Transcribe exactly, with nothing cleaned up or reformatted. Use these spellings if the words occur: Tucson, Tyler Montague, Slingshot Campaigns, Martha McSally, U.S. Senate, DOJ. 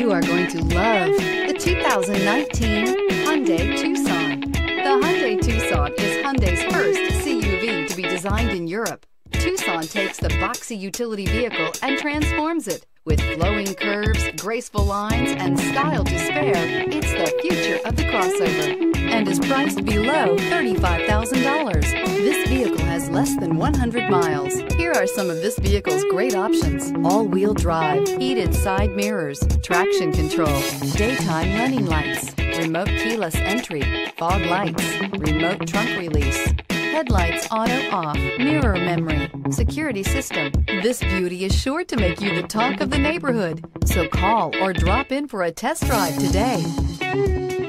You are going to love the two thousand nineteen Hyundai Tucson. The Hyundai Tucson is Hyundai's first C U V to be designed in Europe. Tucson takes the boxy utility vehicle and transforms it. With flowing curves, graceful lines, and style to spare, it's the future of the crossover and is priced below thirty-five thousand dollars. This vehicle has less than one hundred miles. Here are some of this vehicle's great options: all-wheel drive, heated side mirrors, traction control, daytime running lights, remote keyless entry, fog lights, remote trunk release, headlights auto-off, mirror memory, security system. This beauty is sure to make you the talk of the neighborhood, so call or drop in for a test drive today.